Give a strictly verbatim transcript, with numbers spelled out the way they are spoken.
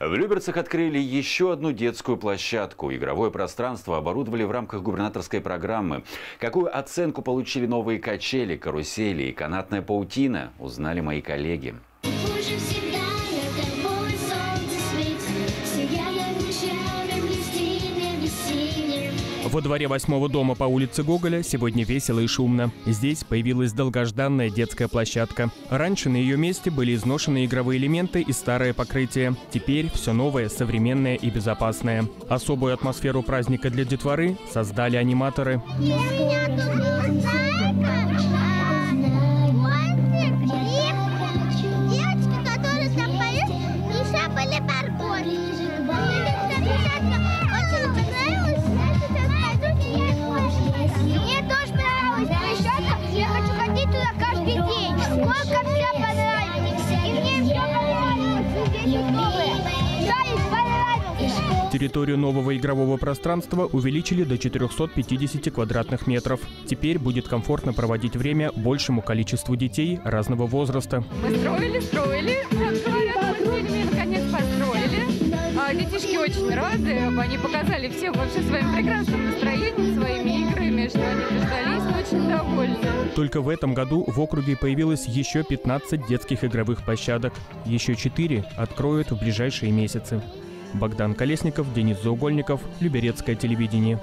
В Люберцах открыли еще одну детскую площадку. Игровое пространство оборудовали в рамках губернаторской программы. Какую оценку получили новые качели, карусели и канатная паутина, узнали мои коллеги. Во дворе восьмого дома по улице Гоголя сегодня весело и шумно. Здесь появилась долгожданная детская площадка. Раньше на ее месте были изношены игровые элементы и старое покрытие. Теперь все новое, современное и безопасное. Особую атмосферу праздника для детворы создали аниматоры. Территорию нового игрового пространства увеличили до четырёхсот пятидесяти квадратных метров. Теперь будет комфортно проводить время большему количеству детей разного возраста. Мы строили, строили, как говорят, мы строили, наконец построили. А детишки очень рады, они показали всем вообще своим прекрасным настроением, своими играми, что они дождались, очень довольны. Только в этом году в округе появилось еще пятнадцать детских игровых площадок. Еще четыре откроют в ближайшие месяцы. Богдан Колесников, Денис Заугольников, Люберецкое телевидение.